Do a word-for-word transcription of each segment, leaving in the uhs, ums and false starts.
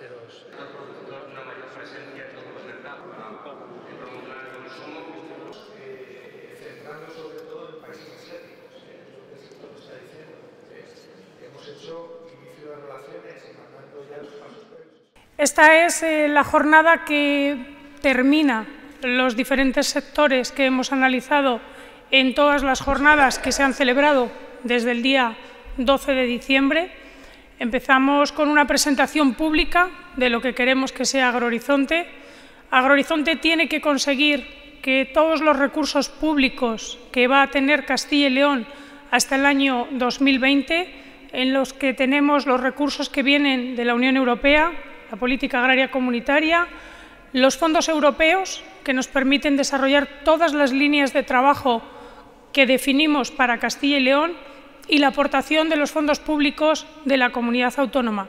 terceros. Los productos, una mayor presencia en todos los mercados, en promocionar el consumo, centrando sobre todo en países asiáticos, es lo que se está diciendo. Hemos hecho inicio de relaciones y mandando ya los pasos previos. Esta es eh, la jornada que termina los diferentes sectores que hemos analizado en todas las jornadas que se han celebrado desde el día doce de diciembre. Empezamos con una presentación pública de lo que queremos que sea Agrohorizonte. Agrohorizonte tiene que conseguir que todos los recursos públicos que va a tener Castilla y León hasta el año dos mil veinte, en los que tenemos los recursos que vienen de la Unión Europea, la política agraria comunitaria, los fondos europeos que nos permiten desarrollar todas las líneas de trabajo que definimos para Castilla y León y la aportación de los fondos públicos de la comunidad autónoma.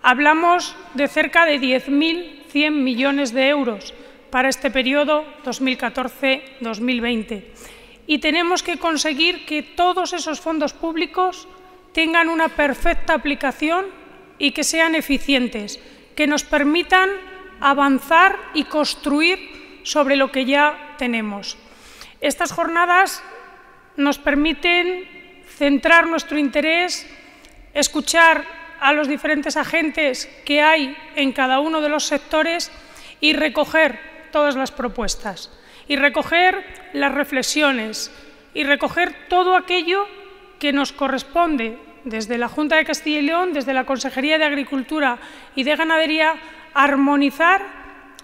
Hablamos de cerca de diez mil cien millones de euros para este periodo dos mil catorce dos mil veinte. Y tenemos que conseguir que todos esos fondos públicos tengan una perfecta aplicación y que sean eficientes, que nos permitan avanzar y construir sobre lo que ya tenemos. Estas jornadas nos permiten centrar nuestro interés, escuchar a los diferentes agentes que hay en cada uno de los sectores y recoger todas las propuestas, y recoger las reflexiones, y recoger todo aquello que nos corresponde desde la Junta de Castilla y León, desde la Consejería de Agricultura y de Ganadería, armonizar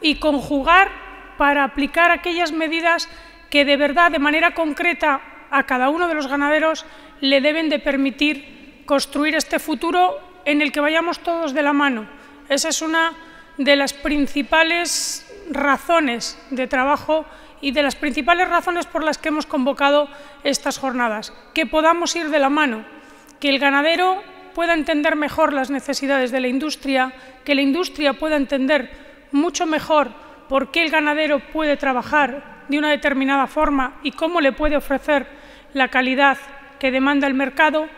y conjugar para aplicar aquellas medidas que de verdad, de manera concreta, a cada uno de los ganaderos le deben de permitir construir este futuro en el que vayamos todos de la mano. Esa es una de las principales razones de trabajo y de las principales razones por las que hemos convocado estas jornadas, que podamos ir de la mano, que el ganadero pueda entender mejor las necesidades de la industria, que la industria pueda entender mucho mejor por qué el ganadero puede trabajar de una determinada forma y cómo le puede ofrecer la calidad que demanda el mercado,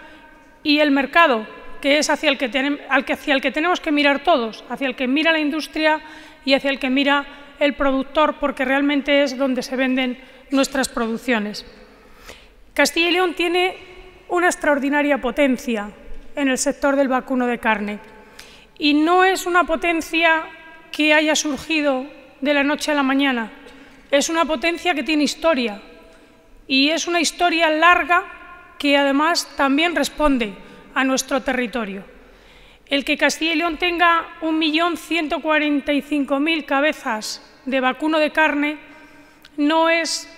y el mercado, que es hacia el que, ten, hacia el que tenemos que mirar todos, hacia el que mira la industria y hacia el que mira el productor, porque realmente es donde se venden nuestras producciones. Castilla y León tiene una extraordinaria potencia en el sector del vacuno de carne, y no es una potencia que haya surgido de la noche a la mañana, es una potencia que tiene historia, y es una historia larga que además también responde a nuestro territorio. El que Castilla y León tenga un millón ciento cuarenta y cinco mil cabezas de vacuno de carne no es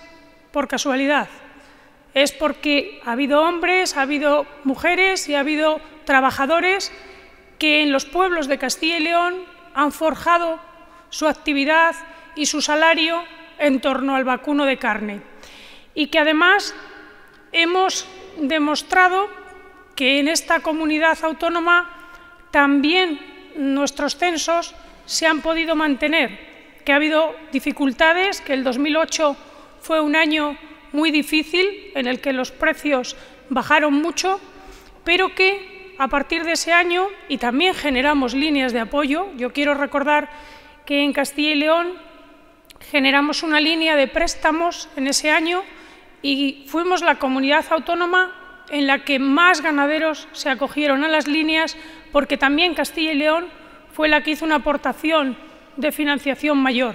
por casualidad. Es porque ha habido hombres, ha habido mujeres y ha habido trabajadores que en los pueblos de Castilla y León han forjado su actividad y su salario en torno al vacuno de carne. Y que además hemos demostrado que en esta comunidad autónoma también nuestros censos se han podido mantener, que ha habido dificultades, que el dos mil ocho fue un año muy difícil, en el que los precios bajaron mucho, pero que a partir de ese año, y también generamos líneas de apoyo, yo quiero recordar que en Castilla y León generamos una línea de préstamos en ese año y fuimos la comunidad autónoma en la que más ganaderos se acogieron a las líneas, porque también Castilla y León fue la que hizo una aportación de financiación mayor,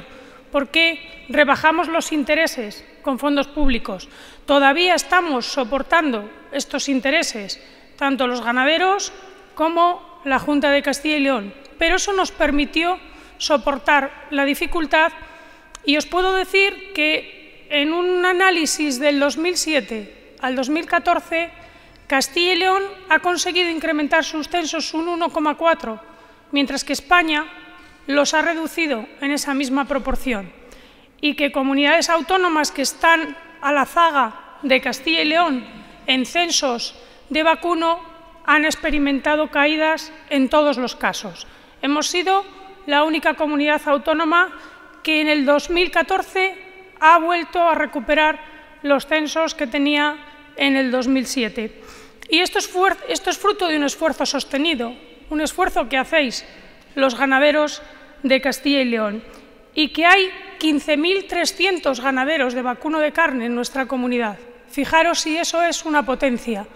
porque rebajamos los intereses con fondos públicos. Todavía estamos soportando estos intereses, tanto los ganaderos como la Junta de Castilla y León, pero eso nos permitió soportar la dificultad, y os puedo decir que en un análisis del dos mil siete al dos mil catorce, Castilla y León ha conseguido incrementar sus censos un uno coma cuatro, mientras que España los ha reducido en esa misma proporción. Y que comunidades autónomas que están a la zaga de Castilla y León en censos de vacuno han experimentado caídas en todos los casos. Hemos sido la única comunidad autónoma que en el dos mil catorce ha vuelto a recuperar los censos que tenía en el dos mil siete. Y esto es, esto es fruto de un esfuerzo sostenido, un esfuerzo que hacéis los ganaderos de Castilla y León, y que hay quince mil trescientos ganaderos de vacuno de carne en nuestra comunidad. Fijaros si eso es una potencia,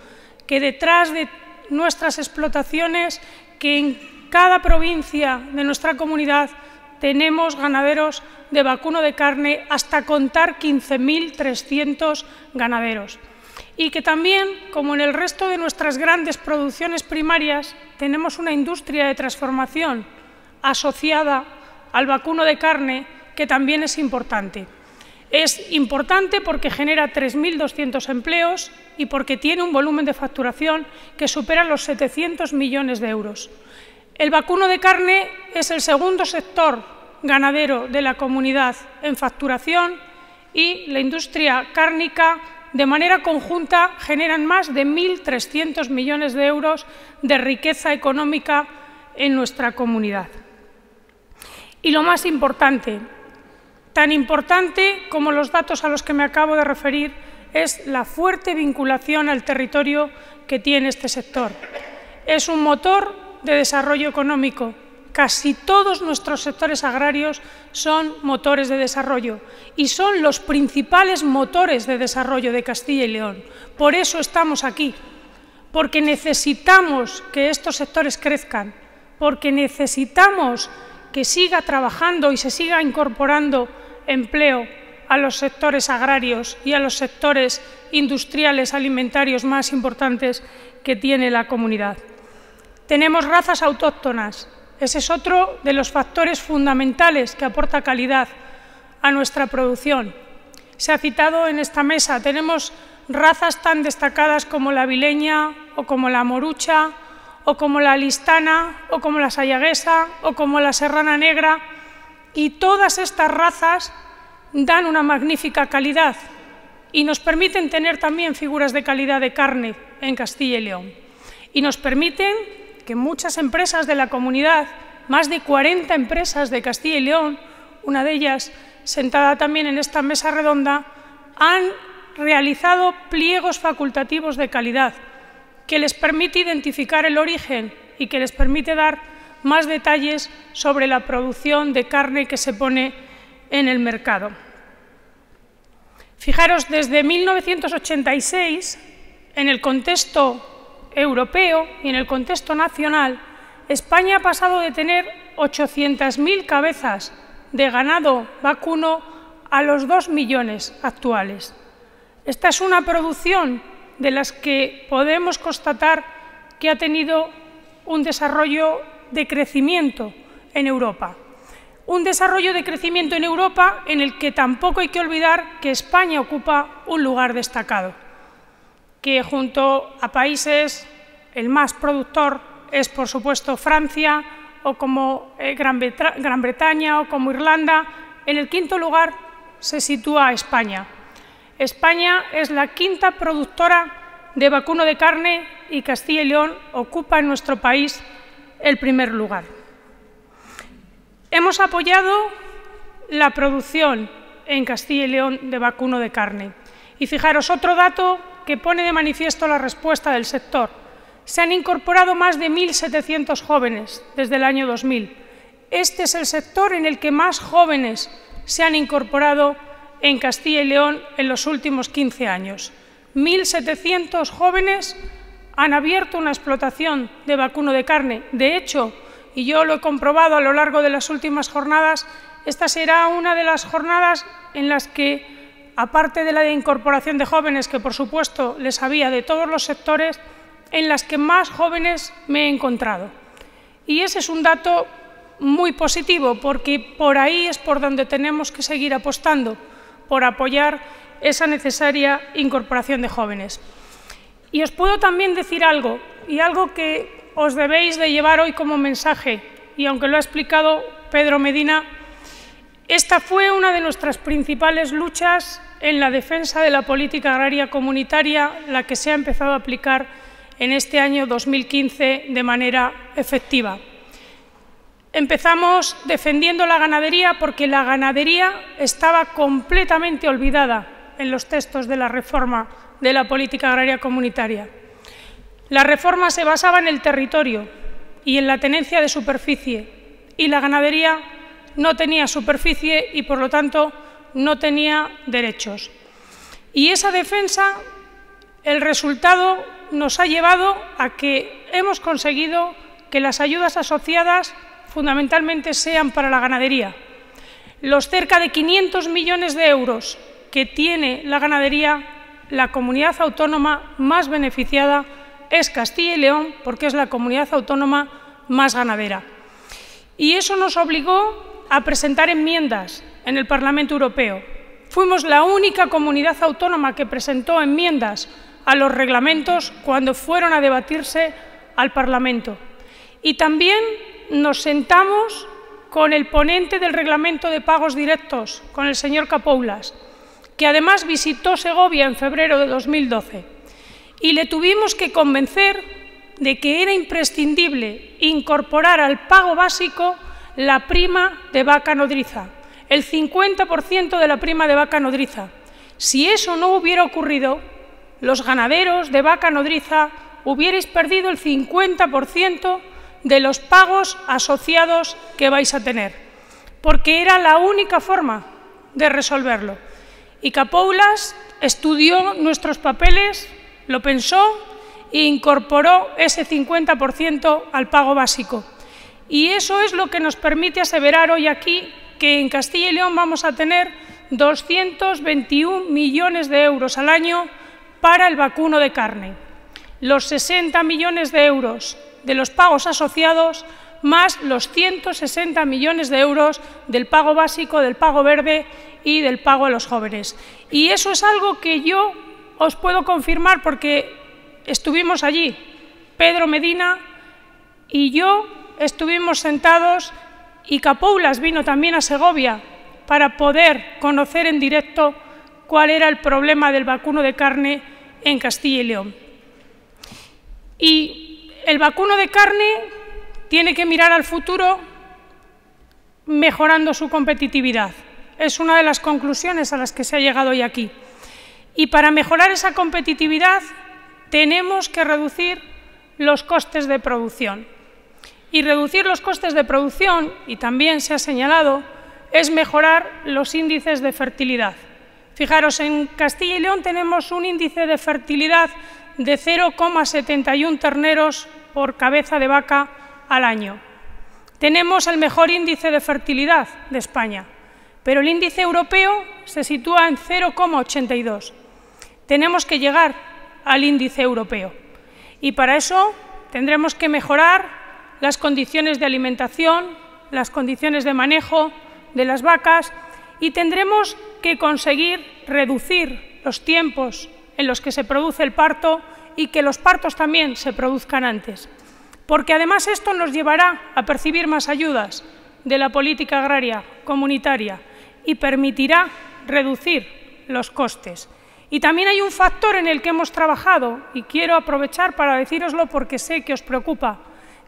que detrás de nuestras explotaciones, que en cada provincia de nuestra comunidad tenemos ganaderos de vacuno de carne, hasta contar quince mil trescientos ganaderos. Y que también, como en el resto de nuestras grandes producciones primarias, tenemos una industria de transformación asociada al vacuno de carne, que también es importante. Es importante porque genera tres mil doscientos empleos y porque tiene un volumen de facturación que supera los setecientos millones de euros. El vacuno de carne es el segundo sector ganadero de la comunidad en facturación y la industria cárnica, de manera conjunta, generan más de mil trescientos millones de euros de riqueza económica en nuestra comunidad. Y lo más importante, tan importante como los datos a los que me acabo de referir, es la fuerte vinculación al territorio que tiene este sector. Es un motor de desarrollo económico. Casi todos nuestros sectores agrarios son motores de desarrollo y son los principales motores de desarrollo de Castilla y León. Por eso estamos aquí, porque necesitamos que estos sectores crezcan, porque necesitamos que siga trabajando y se siga incorporando empleo a los sectores agrarios y a los sectores industriales alimentarios más importantes que tiene la comunidad. Tenemos razas autóctonas. Ese es otro de los factores fundamentales que aporta calidad a nuestra producción. Se ha citado en esta mesa, tenemos razas tan destacadas como la Avileña o como la Morucha, o como la Listana, o como la Sayaguesa, o como la Serrana Negra, y todas estas razas dan una magnífica calidad y nos permiten tener también figuras de calidad de carne en Castilla y León. Y nos permiten que muchas empresas de la comunidad, más de cuarenta empresas de Castilla y León, una de ellas sentada también en esta mesa redonda, han realizado pliegos facultativos de calidad, que les permite identificar el origen y que les permite dar más detalles sobre la producción de carne que se pone en el mercado. Fijaros, desde mil novecientos ochenta y seis, en el contexto europeo y en el contexto nacional, España ha pasado de tener ochocientas mil cabezas de ganado vacuno a los dos millones actuales. Esta es una producción de las que podemos constatar que ha tenido un desarrollo de crecimiento en Europa. Un desarrollo de crecimiento en Europa en el que tampoco hay que olvidar que España ocupa un lugar destacado, que junto a países, el más productor es por supuesto Francia, o como Gran Breta- Gran Bretaña o como Irlanda, en el quinto lugar se sitúa España. España es la quinta productora de vacuno de carne y Castilla y León ocupa en nuestro país el primer lugar. Hemos apoyado la producción en Castilla y León de vacuno de carne. Y fijaros, otro dato que pone de manifiesto la respuesta del sector. Se han incorporado más de mil setecientos jóvenes desde el año dos mil. Este es el sector en el que más jóvenes se han incorporado en Castilla y León en los últimos quince años. mil setecientos jóvenes han abierto una explotación de vacuno de carne. De hecho, y yo lo he comprobado a lo largo de las últimas jornadas, esta será una de las jornadas en las que, aparte de la incorporación de jóvenes, que por supuesto les había de todos los sectores, en las que más jóvenes me he encontrado. Y ese es un dato muy positivo, porque por ahí es por donde tenemos que seguir apostando, por apoyar esa necesaria incorporación de jóvenes. Y os puedo también decir algo, y algo que os debéis de llevar hoy como mensaje, y aunque lo ha explicado Pedro Medina, esta fue una de nuestras principales luchas en la defensa de la política agraria comunitaria, la que se ha empezado a aplicar en este año dos mil quince de manera efectiva. Empezamos defendiendo la ganadería porque la ganadería estaba completamente olvidada en los textos de la reforma de la política agraria comunitaria. La reforma se basaba en el territorio y en la tenencia de superficie y la ganadería no tenía superficie y, por lo tanto, no tenía derechos. Y esa defensa, el resultado nos ha llevado a que hemos conseguido que las ayudas asociadas fundamentalmente sean para la ganadería. Los cerca de quinientos millones de euros que tiene la ganadería, la comunidad autónoma más beneficiada es Castilla y León, porque es la comunidad autónoma más ganadera. Y eso nos obligó a presentar enmiendas en el Parlamento Europeo. Fuimos la única comunidad autónoma que presentó enmiendas a los reglamentos cuando fueron a debatirse al Parlamento. Y también nos sentamos con el ponente del reglamento de pagos directos, con el señor Capoulas, que además visitó Segovia en febrero de dos mil doce. Y le tuvimos que convencer de que era imprescindible incorporar al pago básico la prima de vaca nodriza, el cincuenta por ciento de la prima de vaca nodriza. Si eso no hubiera ocurrido, los ganaderos de vaca nodriza hubierais perdido el cincuenta por ciento de los pagos asociados que vais a tener, porque era la única forma de resolverlo. Y Capoulas estudió nuestros papeles, lo pensó e incorporó ese cincuenta por ciento al pago básico. Y eso es lo que nos permite aseverar hoy aquí que en Castilla y León vamos a tener doscientos veintiún millones de euros al año para el vacuno de carne, los sesenta millones de euros de los pagos asociados más los ciento sesenta millones de euros del pago básico, del pago verde y del pago a los jóvenes. Y eso es algo que yo os puedo confirmar porque estuvimos allí, Pedro Medina y yo estuvimos sentados y Capoulas vino también a Segovia para poder conocer en directo cuál era el problema del vacuno de carne en Castilla y León. Y el vacuno de carne tiene que mirar al futuro mejorando su competitividad. Es una de las conclusiones a las que se ha llegado hoy aquí. Y para mejorar esa competitividad tenemos que reducir los costes de producción. Y reducir los costes de producción, y también se ha señalado, es mejorar los índices de fertilidad. Fijaros, en Castilla y León tenemos un índice de fertilidad de cero coma setenta y uno terneros por cabeza de vaca al año. Tenemos el mejor índice de fertilidad de España, pero el índice europeo se sitúa en cero coma ochenta y dos. Tenemos que llegar al índice europeo y para eso tendremos que mejorar las condiciones de alimentación, las condiciones de manejo de las vacas y tendremos que conseguir reducir los tiempos en los que se produce el parto y que los partos también se produzcan antes. Porque además esto nos llevará a percibir más ayudas de la política agraria comunitaria y permitirá reducir los costes. Y también hay un factor en el que hemos trabajado y quiero aprovechar para decíroslo porque sé que os preocupa,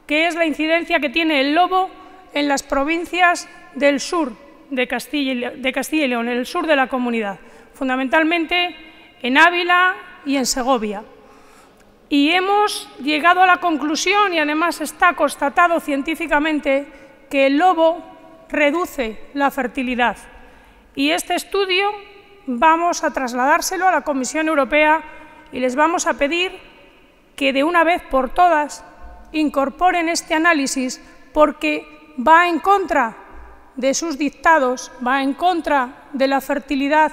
que es la incidencia que tiene el lobo en las provincias del sur de Castilla y León, en el sur de la comunidad, fundamentalmente en Ávila y en Segovia. Y hemos llegado a la conclusión, y además está constatado científicamente, que el lobo reduce la fertilidad. Y este estudio vamos a trasladárselo a la Comisión Europea y les vamos a pedir que de una vez por todas incorporen este análisis porque va en contra de sus dictados, va en contra de la fertilidad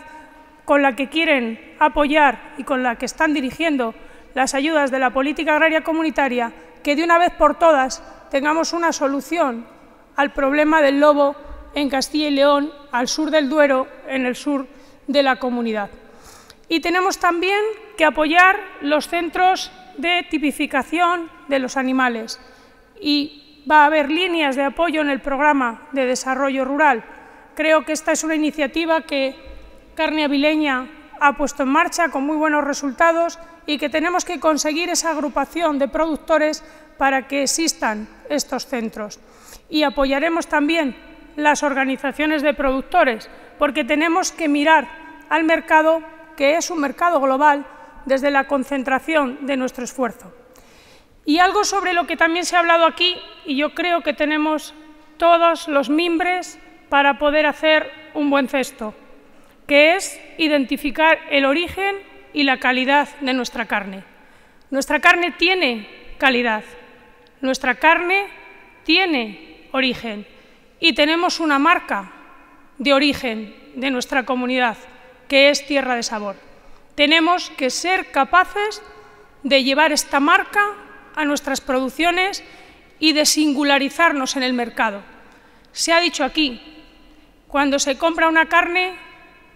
con la que quieren apoyar y con la que están dirigiendo las ayudas de la política agraria comunitaria, que de una vez por todas tengamos una solución al problema del lobo en Castilla y León, al sur del Duero, en el sur de la comunidad. Y tenemos también que apoyar los centros de tipificación de los animales y va a haber líneas de apoyo en el programa de desarrollo rural. Creo que esta es una iniciativa que Carne Avileña ha puesto en marcha con muy buenos resultados y que tenemos que conseguir esa agrupación de productores para que existan estos centros. Y apoyaremos también las organizaciones de productores porque tenemos que mirar al mercado, que es un mercado global, desde la concentración de nuestro esfuerzo. Y algo sobre lo que también se ha hablado aquí, y yo creo que tenemos todos los mimbres para poder hacer un buen cesto, que es identificar el origen y la calidad de nuestra carne. Nuestra carne tiene calidad, nuestra carne tiene origen y tenemos una marca de origen de nuestra comunidad, que es Tierra de Sabor. Tenemos que ser capaces de llevar esta marca a nuestras producciones y de singularizarnos en el mercado. Se ha dicho aquí, cuando se compra una carne,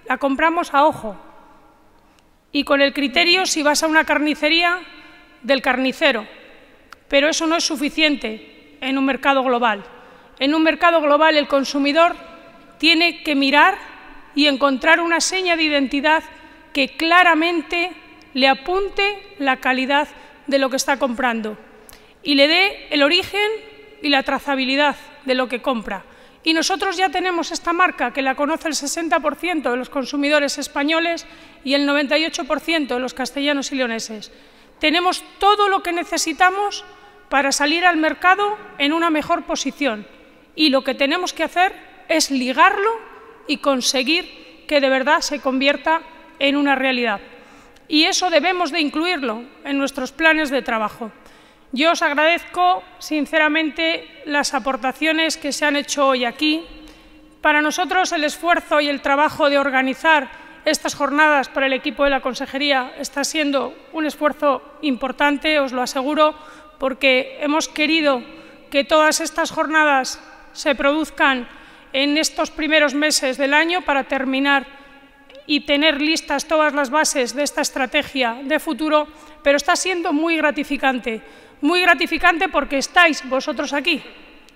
la compramos a ojo y con el criterio, si vas a una carnicería, del carnicero. Pero eso no es suficiente en un mercado global. En un mercado global el consumidor tiene que mirar y encontrar una seña de identidad que claramente le apunte la calidad de lo que está comprando y le dé el origen y la trazabilidad de lo que compra. Y nosotros ya tenemos esta marca, que la conoce el sesenta por ciento de los consumidores españoles y el noventa y ocho por ciento de los castellanos y leoneses. Tenemos todo lo que necesitamos para salir al mercado en una mejor posición, y lo que tenemos que hacer es ligarlo y conseguir que de verdad se convierta en una realidad. Y eso debemos de incluirlo en nuestros planes de trabajo. Yo os agradezco sinceramente las aportaciones que se han hecho hoy aquí. Para nosotros el esfuerzo y el trabajo de organizar estas jornadas para el equipo de la Consejería está siendo un esfuerzo importante, os lo aseguro, porque hemos querido que todas estas jornadas se produzcan en estos primeros meses del año para terminar y tener listas todas las bases de esta estrategia de futuro, pero está siendo muy gratificante. Muy gratificante porque estáis vosotros aquí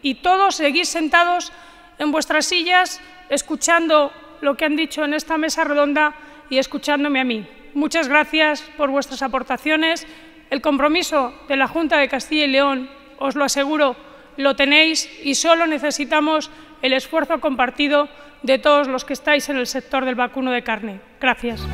y todos seguís sentados en vuestras sillas escuchando lo que han dicho en esta mesa redonda y escuchándome a mí. Muchas gracias por vuestras aportaciones. El compromiso de la Junta de Castilla y León, os lo aseguro, lo tenéis y solo necesitamos el esfuerzo compartido de todos los que estáis en el sector del vacuno de carne. Gracias.